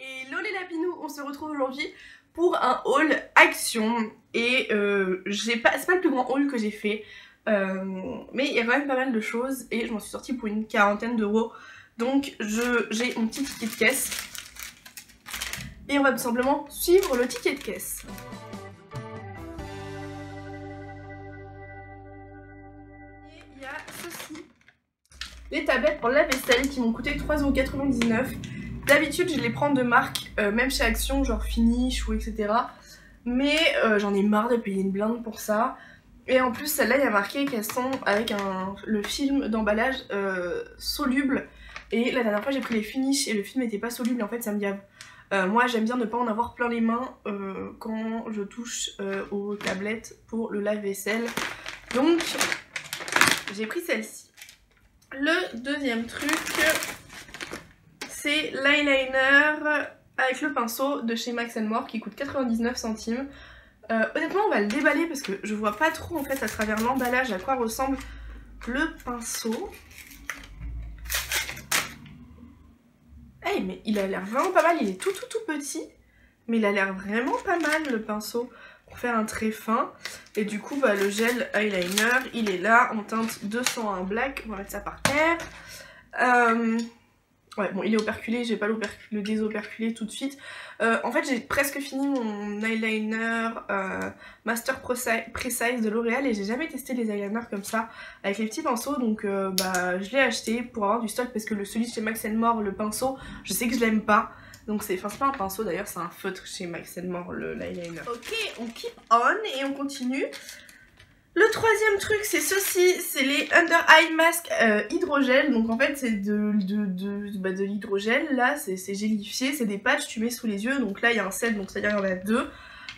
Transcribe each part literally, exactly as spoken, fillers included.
Et lolé Lapinou, on se retrouve aujourd'hui pour un haul Action. Et euh, j'ai pas, c'est pas le plus grand haul que j'ai fait, euh, mais il y a quand même pas mal de choses et je m'en suis sortie pour une quarantaine d'euros. Donc j'ai mon petit ticket de caisse et on va tout simplement suivre le ticket de caisse. Et il y a ceci, les tablettes pour la vaisselle qui m'ont coûté trois euros quatre-vingt-dix-neuf. D'habitude je les prends de marque, euh, même chez Action, genre Finish ou et cetera. Mais euh, j'en ai marre de payer une blinde pour ça. Et en plus celle-là, il y a marqué qu'elles sont avec un, le film d'emballage euh, soluble. Et la dernière fois j'ai pris les Finish et le film n'était pas soluble, en fait ça me gave. Euh, moi j'aime bien ne pas en avoir plein les mains euh, quand je touche euh, aux tablettes pour le lave-vaisselle. Donc j'ai pris celle-ci. Le deuxième truc, c'est l'eyeliner avec le pinceau de chez Max and More qui coûte quatre-vingt-dix-neuf centimes. Euh, honnêtement on va le déballer parce que je vois pas trop en fait à travers l'emballage à quoi ressemble le pinceau. Hey, mais il a l'air vraiment pas mal, il est tout tout tout petit. Mais il a l'air vraiment pas mal le pinceau pour faire un trait fin. Et du coup bah, le gel eyeliner il est là en teinte deux cent un black. On va mettre ça par terre. Euh... Ouais, bon, il est operculé, j'ai pas le désoperculé tout de suite. Euh, en fait, j'ai presque fini mon eyeliner euh, Master Precise de L'Oréal et j'ai jamais testé les eyeliners comme ça avec les petits pinceaux. Donc, euh, bah, je l'ai acheté pour avoir du stock parce que le celui chez Max and More, le pinceau, je sais que je l'aime pas. Donc, c'est enfin, c'est pas un pinceau d'ailleurs, c'est un feutre chez Max and More, l'eyeliner. Ok, on keep on et on continue. Le troisième truc c'est ceci, c'est les Under Eye Mask euh, hydrogel. Donc en fait c'est de, de, de, bah, de l'hydrogel, là c'est gélifié, c'est des patchs tu mets sous les yeux. Donc là il y a un set, donc c'est-à-dire il y en a deux.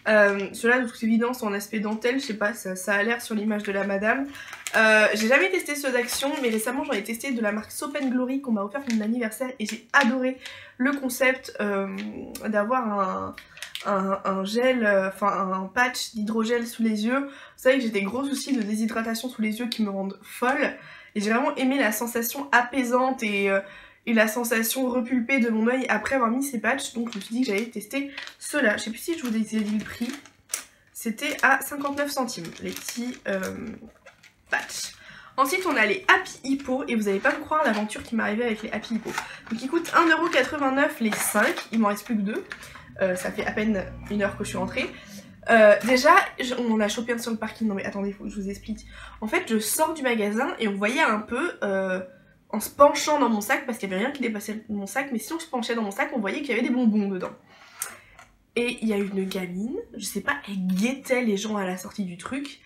Euh, Ceux-là de toute évidence en aspect dentelle, je sais pas, ça, ça a l'air sur l'image de la madame. Euh, j'ai jamais testé ceux d'Action, mais récemment j'en ai testé de la marque Soap and Glory qu'on m'a offert pour mon anniversaire et j'ai adoré le concept euh, d'avoir un... Un, un gel, enfin euh, un patch d'hydrogel sous les yeux. Vous savez que j'ai des gros soucis de déshydratation sous les yeux qui me rendent folle et j'ai vraiment aimé la sensation apaisante et, euh, et la sensation repulpée de mon œil après avoir mis ces patchs. Donc je me suis dit que j'allais tester ceux-là. Je sais plus si je vous ai dit le prix, c'était à cinquante-neuf centimes les petits euh, patchs. Ensuite on a les Happy Hippo et vous n'allez pas me croire l'aventure qui m'est arrivée avec les Happy Hippo. Donc ils coûtent un euro quatre-vingt-neuf les cinq, il m'en reste plus que deux. Euh, ça fait à peine une heure que je suis rentrée. Euh, déjà, je, on en a chopé un sur le parking. Non mais attendez, faut que je vous explique. En fait, je sors du magasin et on voyait un peu, euh, en se penchant dans mon sac, parce qu'il n'y avait rien qui dépassait mon sac, mais si on se penchait dans mon sac, on voyait qu'il y avait des bonbons dedans. Et il y a une gamine, je sais pas, elle guettait les gens à la sortie du truc.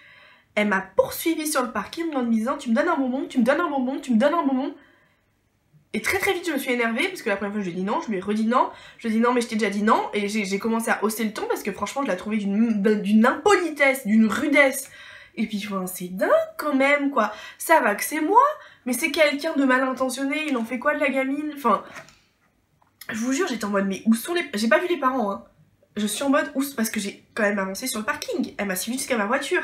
Elle m'a poursuivie sur le parking en me disant « Tu me donnes un bonbon, tu me donnes un bonbon, tu me donnes un bonbon ». Et très très vite je me suis énervée parce que la première fois je lui ai dit non, je lui ai redit non, je lui ai dit non mais je t'ai déjà dit non et j'ai commencé à hausser le ton parce que franchement je la trouvais d'une impolitesse, d'une rudesse. Et puis enfin, c'est dingue quand même quoi, ça va que c'est moi, mais c'est quelqu'un de mal intentionné, il en fait quoi de la gamine? Enfin, je vous jure j'étais en mode mais où sont les... J'ai pas vu les parents hein, je suis en mode où... Parce que j'ai quand même avancé sur le parking, elle m'a suivi jusqu'à ma voiture.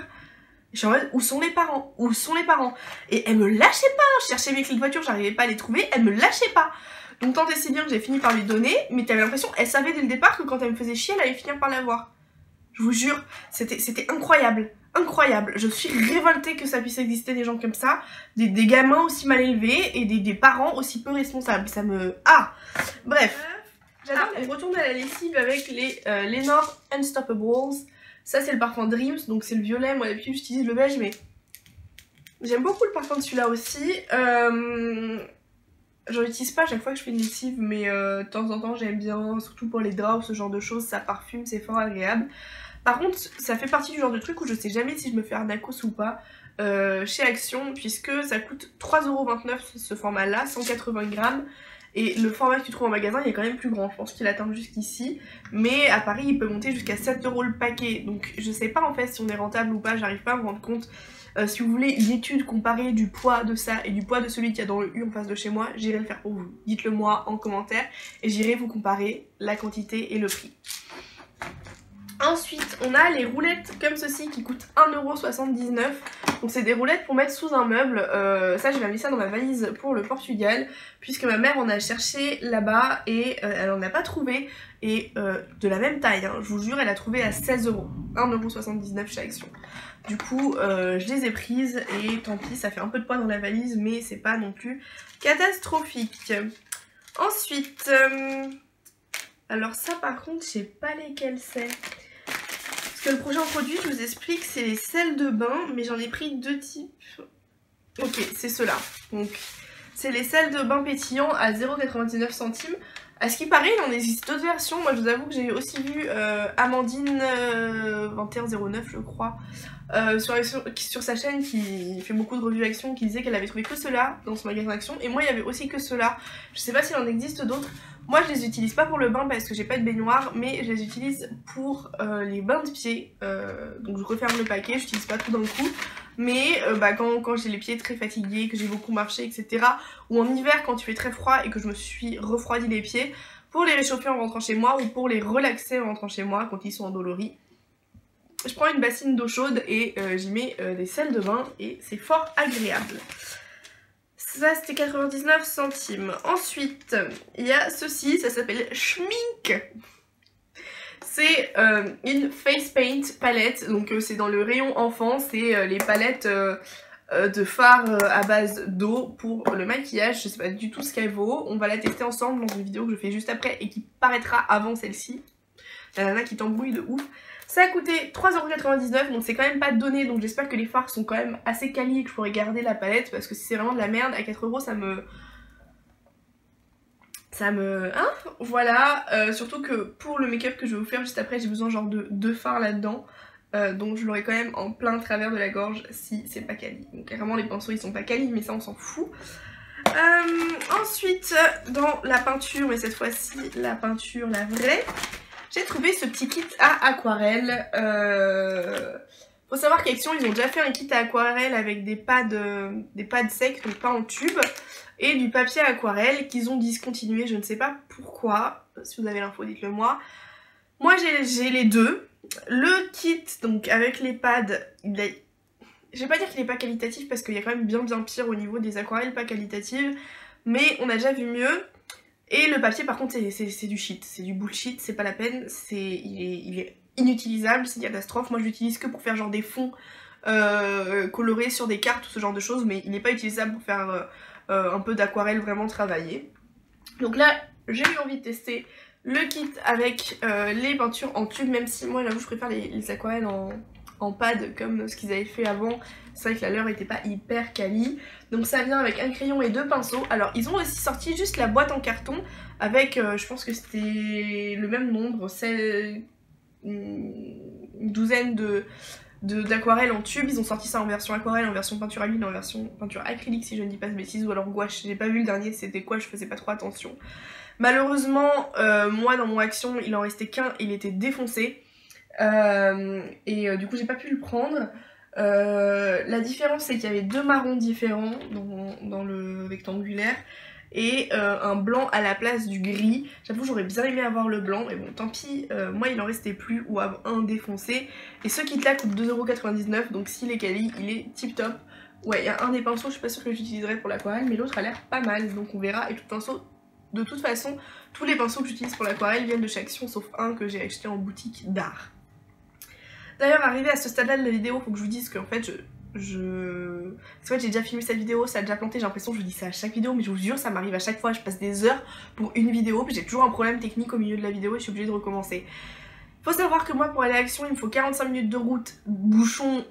Je suis en mode où sont les parents? Où sont les parents? Et elle me lâchait pas, je cherchais mes clés de voiture, j'arrivais pas à les trouver, elle me lâchait pas. Donc tant et si bien que j'ai fini par lui donner, mais t'avais l'impression, elle savait dès le départ que quand elle me faisait chier, elle allait finir par l'avoir. Je vous jure, c'était incroyable, incroyable. Je suis révoltée que ça puisse exister des gens comme ça, des, des gamins aussi mal élevés et des, des parents aussi peu responsables. Ça me... Ah! Bref. J'adore, ah, on retourne à la lessive avec les euh, Lenor Unstoppables. Ça c'est le parfum Dreams, donc c'est le violet, moi d'habitude j'utilise le beige mais j'aime beaucoup le parfum de celui-là aussi. Euh... J'en utilise pas à chaque fois que je fais une lessive mais euh, de temps en temps j'aime bien, surtout pour les draps ou ce genre de choses, ça parfume, c'est fort agréable. Par contre ça fait partie du genre de truc où je sais jamais si je me fais arnacos ou pas euh, chez Action puisque ça coûte trois euros vingt-neuf ce format là, cent quatre-vingts grammes. Et le format que tu trouves en magasin il est quand même plus grand, je pense qu'il atteint jusqu'ici. Mais à Paris il peut monter jusqu'à sept euros le paquet. Donc je sais pas en fait si on est rentable ou pas, j'arrive pas à me rendre compte. euh, Si vous voulez une étude comparée du poids de ça et du poids de celui qu'il y a dans le U en face de chez moi, j'irai le faire pour vous. Dites-le moi en commentaire et j'irai vous comparer la quantité et le prix. Ensuite on a les roulettes comme ceci qui coûtent un euro soixante-dix-neuf. Donc c'est des roulettes pour mettre sous un meuble. Euh, ça j'avais mis ça dans ma valise pour le Portugal, puisque ma mère en a cherché là-bas et euh, elle en a pas trouvé. Et euh, de la même taille, hein, je vous jure, elle a trouvé à seize euros, un euro soixante-dix-neuf chez Action. Du coup euh, je les ai prises et tant pis, ça fait un peu de poids dans la valise, mais c'est pas non plus catastrophique. Ensuite, euh, alors ça par contre je sais pas lesquels c'est. Parce que le prochain produit, je vous explique, c'est les sels de bain, mais j'en ai pris deux types. Ok, c'est ceux-là. Donc, c'est les sels de bain pétillants à zéro virgule quatre-vingt-dix-neuf centimes. À ce qui paraît, il en existe d'autres versions. Moi, je vous avoue que j'ai aussi vu euh, Amandine euh, vingt et un zéro neuf, je crois, euh, sur, sur, sur sa chaîne, qui fait beaucoup de revues Action, qui disait qu'elle avait trouvé que ceux-là dans son magasin Action. Et moi, il y avait aussi que ceux-là. Je sais pas s'il en existe d'autres. Moi je les utilise pas pour le bain parce que j'ai pas de baignoire, mais je les utilise pour euh, les bains de pieds, euh, donc je referme le paquet, je n'utilise pas tout d'un coup, mais euh, bah, quand, quand j'ai les pieds très fatigués, que j'ai beaucoup marché, et cetera, ou en hiver quand il fait très froid et que je me suis refroidi les pieds, pour les réchauffer en rentrant chez moi ou pour les relaxer en rentrant chez moi quand ils sont endoloris, je prends une bassine d'eau chaude et euh, j'y mets euh, des sels de bain et c'est fort agréable. Ça c'était quatre-vingt-dix-neuf centimes. Ensuite il y a ceci, ça s'appelle Schmink. C'est euh, une face paint palette, donc euh, c'est dans le rayon enfant, c'est euh, les palettes euh, euh, de fard euh, à base d'eau pour le maquillage. Je sais pas du tout ce qu'elle vaut, on va la tester ensemble dans une vidéo que je fais juste après et qui paraîtra avant celle-ci. La nana qui t'embrouille de ouf. Ça a coûté trois euros quatre-vingt-dix-neuf, donc c'est quand même pas donné, donc j'espère que les fards sont quand même assez quali et que je pourrai garder la palette, parce que si c'est vraiment de la merde, à quatre euros ça me... Ça me... Hein ? Voilà, euh, surtout que pour le make-up que je vais vous faire juste après, j'ai besoin genre de deux fards là-dedans, euh, donc je l'aurai quand même en plein travers de la gorge si c'est pas quali. Donc clairement les pinceaux ils sont pas quali, mais ça on s'en fout. Euh, ensuite, dans la peinture, mais cette fois-ci la peinture la vraie... J'ai trouvé ce petit kit à aquarelle. Euh... Faut savoir qu'Action, ils ont déjà fait un kit à aquarelle avec des pads, des pads secs, donc pas en tube, et du papier à aquarelle qu'ils ont discontinué, je ne sais pas pourquoi. Si vous avez l'info, dites-le moi. Moi, j'ai les deux. Le kit, donc avec les pads, il a... je vais pas dire qu'il n'est pas qualitatif parce qu'il y a quand même bien bien pire au niveau des aquarelles pas qualitatives, mais on a déjà vu mieux. Et le papier par contre c'est du shit, c'est du bullshit, c'est pas la peine, c'est il, est, il est inutilisable, c'est une catastrophe. Moi je l'utilise que pour faire genre des fonds euh, colorés sur des cartes ou ce genre de choses, mais il n'est pas utilisable pour faire euh, un peu d'aquarelle vraiment travaillée. Donc là j'ai eu envie de tester le kit avec euh, les peintures en tube, même si moi j'avoue je préfère les, les aquarelles en... en pad comme ce qu'ils avaient fait avant. C'est vrai que la leur était pas hyper quali. Donc ça vient avec un crayon et deux pinceaux. Alors ils ont aussi sorti juste la boîte en carton avec euh, je pense que c'était le même nombre, c'est une douzaine de d'aquarelles en tube. Ils ont sorti ça en version aquarelle, en version peinture à l'huile, en version peinture acrylique si je ne dis pas de bêtises, ou alors gouache, j'ai pas vu le dernier c'était quoi, je faisais pas trop attention. Malheureusement euh, moi dans mon Action il en restait qu'un, il était défoncé. Euh, et euh, du coup j'ai pas pu le prendre. Euh, la différence c'est qu'il y avait deux marrons différents dans, dans le rectangulaire et euh, un blanc à la place du gris. J'avoue j'aurais bien aimé avoir le blanc mais bon tant pis, euh, moi il en restait plus ou un défoncé. Et ce kit là coûte deux euros quatre-vingt-dix-neuf, donc s'il est quali il est tip top. Ouais, il y a un des pinceaux je suis pas sûre que j'utiliserai pour l'aquarelle, mais l'autre a l'air pas mal donc on verra. Et tout pinceau, de toute façon tous les pinceaux que j'utilise pour l'aquarelle viennent de chez Action sauf un que j'ai acheté en boutique d'art. D'ailleurs, arrivé à ce stade-là de la vidéo, faut que je vous dise qu'en fait, je... je... Parce que en fait, j'ai déjà filmé cette vidéo, ça a déjà planté, j'ai l'impression que je vous dis ça à chaque vidéo, mais je vous jure, ça m'arrive à chaque fois, je passe des heures pour une vidéo, puis j'ai toujours un problème technique au milieu de la vidéo et je suis obligée de recommencer. Faut savoir que moi, pour aller à Action, il me faut quarante-cinq minutes de route, bouchon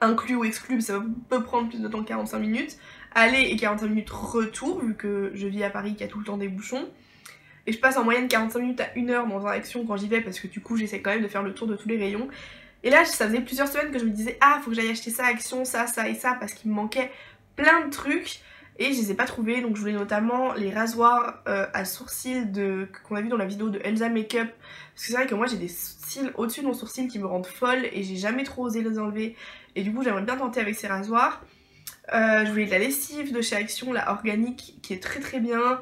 inclus ou exclu, mais ça peut prendre plus de temps que quarante-cinq minutes, aller et quarante-cinq minutes retour, vu que je vis à Paris, qu'il y a tout le temps des bouchons. Et je passe en moyenne quarante-cinq minutes à une heure dans un Action quand j'y vais, parce que du coup, j'essaie quand même de faire le tour de tous les rayons. Et là ça faisait plusieurs semaines que je me disais ah faut que j'aille acheter ça à Action, ça, ça et ça, parce qu'il me manquait plein de trucs et je les ai pas trouvés. Donc je voulais notamment les rasoirs euh, à sourcils de qu'on a vu dans la vidéo de Elsa Makeup, parce que c'est vrai que moi j'ai des cils au-dessus de mon sourcil qui me rendent folle et j'ai jamais trop osé les enlever et du coup j'aimerais bien tenter avec ces rasoirs. Euh, je voulais de la lessive de chez Action, la organique qui est très très bien.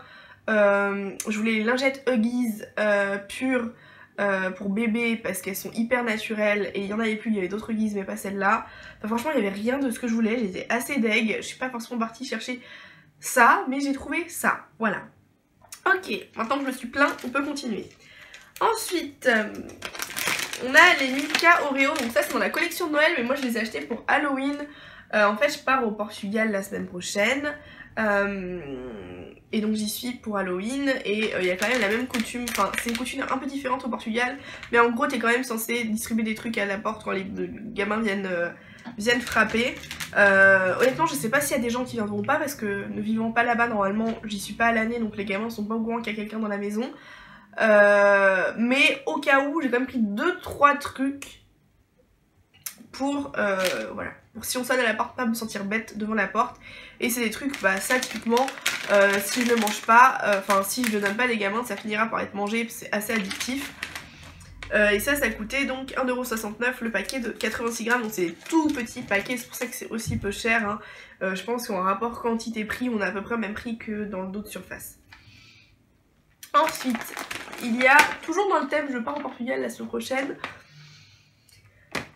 Euh, je voulais les lingettes Huggies euh, pures. euh, pour bébé parce qu'elles sont hyper naturelles et il y en avait plus, il y avait d'autres guises mais pas celle-là. Enfin, franchement il n'y avait rien de ce que je voulais, j'étais assez deg, je suis pas forcément partie chercher ça mais j'ai trouvé ça, voilà. Ok, maintenant que je me suis plaint, on peut continuer. Ensuite, euh, on a les Milka Oreo, donc ça c'est dans la collection de Noël mais moi je les ai achetés pour Halloween. Euh, en fait je pars au Portugal la semaine prochaine. Euh, et donc j'y suis pour Halloween et il euh, y a quand même la même coutume, enfin c'est une coutume un peu différente au Portugal mais en gros t'es quand même censé distribuer des trucs à la porte quand les gamins viennent, euh, viennent frapper. euh, honnêtement je sais pas s'il y a des gens qui viendront pas parce que ne vivant pas là-bas normalement j'y suis pas à l'année donc les gamins sont pas au courant qu'il y a quelqu'un dans la maison, euh, mais au cas où j'ai quand même pris deux trois trucs pour euh, voilà, pour si on sonne à la porte, pas me sentir bête devant la porte. Et c'est des trucs, bah ça typiquement, euh, si je ne mange pas, enfin euh, si je ne donne pas les gamins, ça finira par être mangé, c'est assez addictif. Euh, et ça, ça coûtait donc un euro soixante-neuf le paquet de quatre-vingt-six grammes, donc c'est tout petit paquet, c'est pour ça que c'est aussi peu cher. Hein. Euh, je pense qu'en rapport quantité-prix, on a à peu près le même prix que dans d'autres surfaces. Ensuite, il y a, toujours dans le thème, je pars au Portugal la semaine prochaine,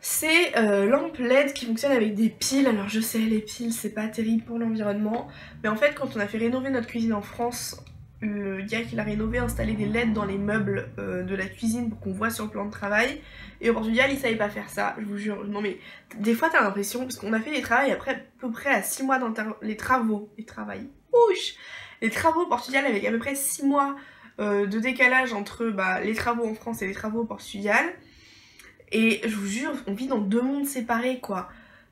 c'est euh, lampe L E D qui fonctionne avec des piles. Alors je sais, les piles c'est pas terrible pour l'environnement, mais en fait quand on a fait rénover notre cuisine en France, le gars qui l'a rénové a installé des L E D dans les meubles euh, de la cuisine pour qu'on voit sur le plan de travail, et au Portugal il savait pas faire ça, je vous jure. Non mais des fois t'as l'impression, parce qu'on a fait les travaux après à peu près à six mois les travaux, les travails, ouch, les travaux au Portugal avec à peu près six mois euh, de décalage entre bah, les travaux en France et les travaux au Portugal. Et je vous jure, on vit dans deux mondes séparés quoi.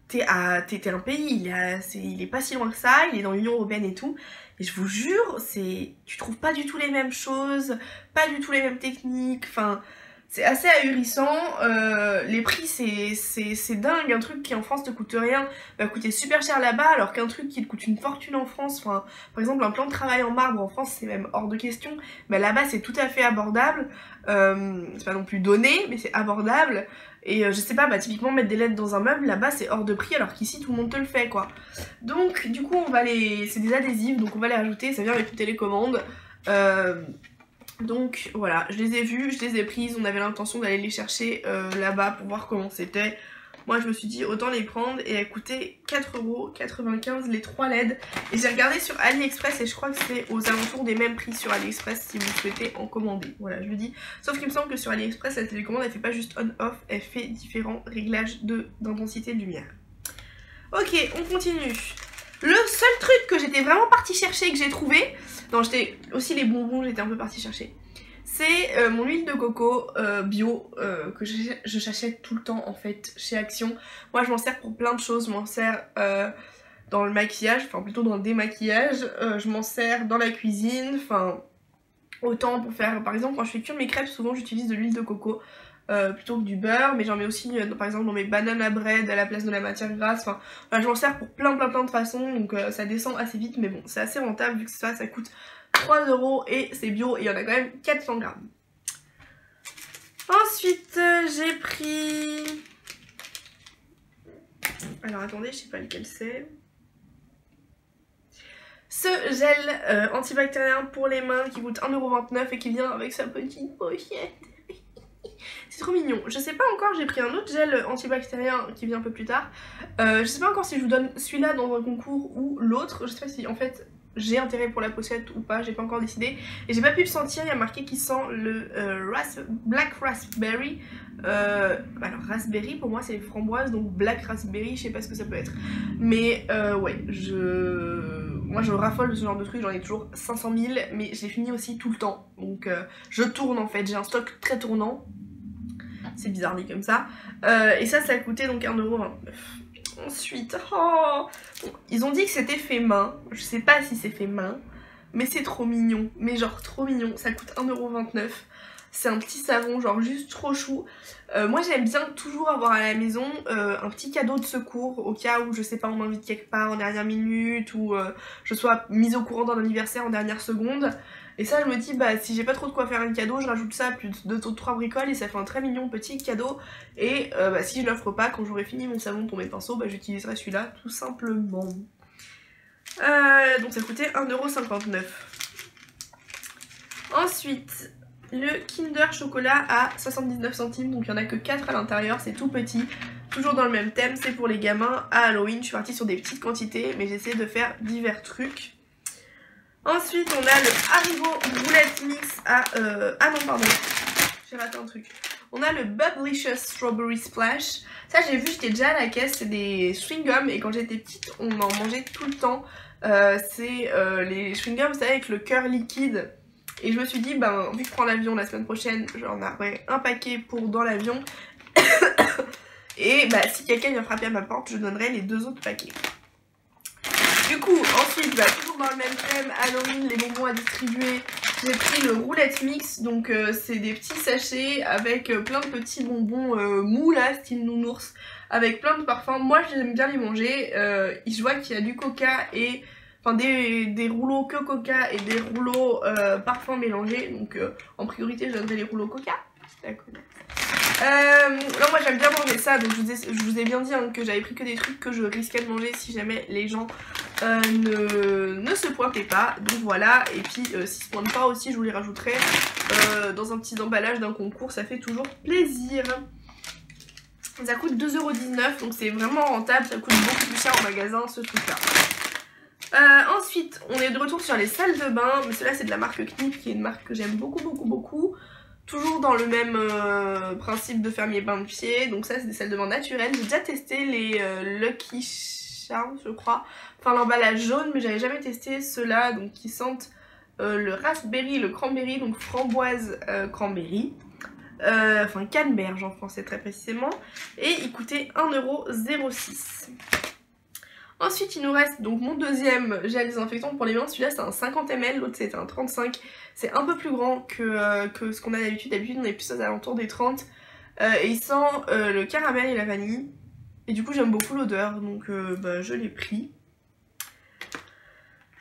T'es un pays, il est, à, est, il est pas si loin que ça, il est dans l'Union Européenne et tout. Et je vous jure, tu trouves pas du tout les mêmes choses, pas du tout les mêmes techniques. Enfin, c'est assez ahurissant. Euh, les prix, c'est dingue. Un truc qui en France te coûte rien va coûter super cher là-bas, alors qu'un truc qui te coûte une fortune en France, enfin, par exemple un plan de travail en marbre en France, c'est même hors de question. Mais là-bas, c'est tout à fait abordable. Euh, c'est pas non plus donné mais c'est abordable et euh, je sais pas, bah typiquement mettre des lettres dans un meuble là-bas c'est hors de prix alors qu'ici tout le monde te le fait quoi. Donc du coup on va les, c'est des adhésifs donc on va les rajouter, ça vient avec une télécommande, euh, donc voilà, je les ai vus, je les ai prises, on avait l'intention d'aller les chercher euh, là-bas pour voir comment c'était. Moi je me suis dit autant les prendre et elles coûtaient quatre euros quatre-vingt-quinze les trois L E D. Et j'ai regardé sur AliExpress et je crois que c'est aux alentours des mêmes prix sur AliExpress si vous souhaitez en commander. Voilà je vous dis. Sauf qu'il me semble que sur AliExpress la télécommande elle fait pas juste on-off, elle fait différents réglages d'intensité de, de lumière. Ok on continue. Le seul truc que j'étais vraiment partie chercher et que j'ai trouvé, non j'étais aussi les bonbons j'étais un peu partie chercher, c'est euh, mon huile de coco euh, bio euh, que je j'achète tout le temps en fait chez Action. Moi je m'en sers pour plein de choses, je m'en sers euh, dans le maquillage, enfin plutôt dans le démaquillage, euh, je m'en sers dans la cuisine, enfin autant pour faire, par exemple quand je fais cuire mes crêpes souvent j'utilise de l'huile de coco euh, plutôt que du beurre, mais j'en mets aussi euh, par exemple dans mes banana bread à la place de la matière grasse, enfin là, je m'en sers pour plein plein plein de façons donc euh, ça descend assez vite mais bon c'est assez rentable vu que ça, ça coûte trois euros et c'est bio et il y en a quand même quatre cents grammes. Ensuite j'ai pris, alors attendez je sais pas lequel c'est, ce gel euh, antibactérien pour les mains qui coûte un euro vingt-neuf et qui vient avec sa petite pochette. C'est trop mignon. Je sais pas encore, j'ai pris un autre gel antibactérien qui vient un peu plus tard, euh, je sais pas encore si je vous donne celui-là dans un concours ou l'autre, je sais pas si en fait j'ai intérêt pour la pochette ou pas, j'ai pas encore décidé. Et j'ai pas pu le sentir, il y a marqué qu'il sent le euh, ras black raspberry. Euh, alors raspberry pour moi c'est framboise, donc black raspberry, je sais pas ce que ça peut être. Mais euh, ouais, je... moi je raffole de ce genre de truc, j'en ai toujours cinq cent mille, mais je les finis aussi tout le temps. Donc euh, je tourne en fait, j'ai un stock très tournant. C'est bizarre dit comme ça. Euh, et ça, ça a coûté donc un euro vingt-neuf. Ensuite, oh, ils ont dit que c'était fait main, je sais pas si c'est fait main, mais c'est trop mignon, mais genre trop mignon, ça coûte un euro vingt-neuf, c'est un petit savon genre juste trop chou. Euh, moi j'aime bien toujours avoir à la maison euh, un petit cadeau de secours au cas où je sais pas on m'invite quelque part en dernière minute ou euh, je sois mise au courant d'un anniversaire en dernière seconde. Et ça je me dis bah si j'ai pas trop de quoi faire un cadeau je rajoute ça plus de deux ou trois bricoles et ça fait un très mignon petit cadeau. Et euh, bah, si je l'offre pas quand j'aurai fini mon savon pour mes pinceaux bah j'utiliserai celui-là tout simplement. Euh, donc ça coûtait un euro cinquante-neuf. Ensuite le Kinder Chocolat à soixante-dix-neuf centimes, donc il n'y en a que quatre à l'intérieur, c'est tout petit. Toujours dans le même thème, c'est pour les gamins. À Halloween, je suis partie sur des petites quantités, mais j'essaie de faire divers trucs. Ensuite, on a le Haribo roulette mix à... Euh... Ah non, pardon, j'ai raté un truc. On a le Bubblicious Strawberry Splash. Ça, j'ai vu, j'étais déjà à la caisse, c'est des chewing-gums. Et quand j'étais petite, on en mangeait tout le temps. Euh, c'est euh, les chewing-gums, vous savez, avec le cœur liquide. Et je me suis dit, ben, vu que je prends l'avion la semaine prochaine, j'en aurai un paquet pour dans l'avion. Et bah, si quelqu'un vient frapper à ma porte, je donnerai les deux autres paquets. Du coup, ensuite, bah, toujours dans le même thème, Halloween, les bonbons à distribuer, j'ai pris le roulette mix. Donc euh, c'est des petits sachets avec euh, plein de petits bonbons euh, mous là, style nounours, avec plein de parfums. Moi j'aime bien les manger, euh, je vois qu'il y a du coca et... Enfin des, des rouleaux que coca et des rouleaux euh, parfums mélangés. Donc euh, en priorité je donnerai les rouleaux coca. D'accord. Euh, là moi j'aime bien manger ça, donc je vous ai, je vous ai bien dit hein, que j'avais pris que des trucs que je risquais de manger si jamais les gens euh, ne, ne se pointaient pas, donc voilà. Et puis euh, s'ils se pointent pas aussi, je vous les rajouterai euh, dans un petit emballage d'un concours, ça fait toujours plaisir. Ça coûte deux euros dix-neuf, donc c'est vraiment rentable, ça coûte beaucoup plus cher en magasin ce truc là. Euh, ensuite on est de retour sur les salles de bain, mais cela c'est de la marque Kneipp, qui est une marque que j'aime beaucoup beaucoup beaucoup. Toujours dans le même euh, principe de faire mes bains de pied, donc ça c'est des salles de bain naturelles. J'ai déjà testé les euh, Lucky Charms je crois, enfin l'emballage jaune, mais j'avais jamais testé ceux-là, donc qui sentent euh, le raspberry, le cranberry, donc framboise euh, cranberry, euh, enfin canneberge en français très précisément, et ils coûtaient un euro zéro six. Ensuite il nous reste donc mon deuxième gel désinfectant pour les mains, celui-là c'est un cinquante millilitres, l'autre c'était un trente-cinq, c'est un peu plus grand que, euh, que ce qu'on a d'habitude, d'habitude on est plus aux alentours des trente, euh, et il sent euh, le caramel et la vanille, et du coup j'aime beaucoup l'odeur, donc euh, bah, je l'ai pris.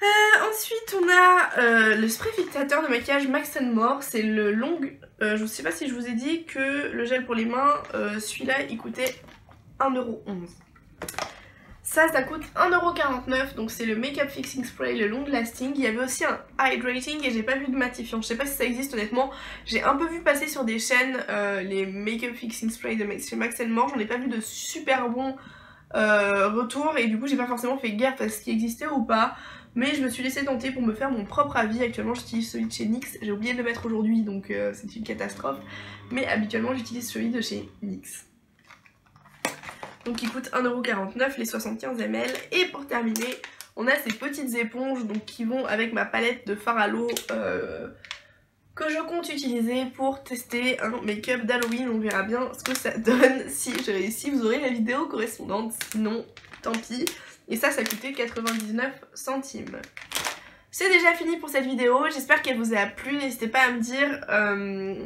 Euh, ensuite on a euh, le spray fixateur de maquillage Max and More, c'est le long, euh, je sais pas si je vous ai dit que le gel pour les mains, euh, celui-là il coûtait un euro onze. Ça, ça coûte un euro quarante-neuf, donc c'est le Makeup Fixing Spray, le long lasting. Il y avait aussi un hydrating et j'ai pas vu de matifiant. Je sais pas si ça existe honnêtement. J'ai un peu vu passer sur des chaînes euh, les Makeup Fixing Spray de Max, chez Max and More. J'en ai pas vu de super bons euh, retours et du coup j'ai pas forcément fait gaffe à ce qui existait ou pas. Mais je me suis laissée tenter pour me faire mon propre avis. Actuellement j'utilise celui de chez N Y X. J'ai oublié de le mettre aujourd'hui, donc euh, c'est une catastrophe. Mais habituellement j'utilise celui de chez N Y X. Donc il coûte un euro quarante-neuf les soixante-quinze millilitres. Et pour terminer, on a ces petites éponges donc, qui vont avec ma palette de fard à l'eau euh, que je compte utiliser pour tester un make-up d'Halloween. On verra bien ce que ça donne. Si je réussis, vous aurez la vidéo correspondante. Sinon, tant pis. Et ça, ça coûtait quatre-vingt-dix-neuf centimes. C'est déjà fini pour cette vidéo. J'espère qu'elle vous a plu. N'hésitez pas à me dire... Euh,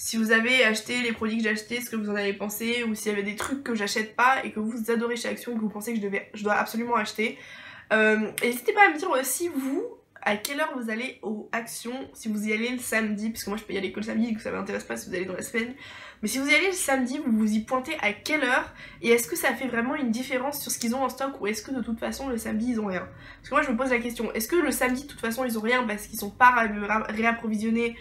si vous avez acheté les produits que j'ai achetés, ce que vous en avez pensé, ou s'il y avait des trucs que j'achète pas et que vous adorez chez Action et que vous pensez que je, devais, je dois absolument acheter. Euh, N'hésitez pas à me dire aussi vous, à quelle heure vous allez au Action, si vous y allez le samedi, parce que moi je peux y aller que le samedi, donc ça m'intéresse pas si vous allez dans la semaine. Mais si vous y allez le samedi, vous vous y pointez à quelle heure, et est-ce que ça fait vraiment une différence sur ce qu'ils ont en stock, ou est-ce que de toute façon le samedi ils ont rien? Parce que moi je me pose la question, est-ce que le samedi de toute façon ils ont rien parce qu'ils sont pas réapprovisionnés?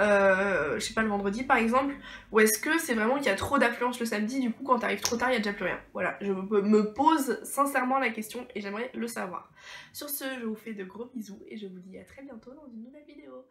Euh, je sais pas, le vendredi par exemple, ou est-ce que c'est vraiment qu'il y a trop d'affluence le samedi, du coup quand t'arrives trop tard il y a déjà plus rien? Voilà, je me pose sincèrement la question et j'aimerais le savoir. Sur ce, je vous fais de gros bisous et je vous dis à très bientôt dans une nouvelle vidéo.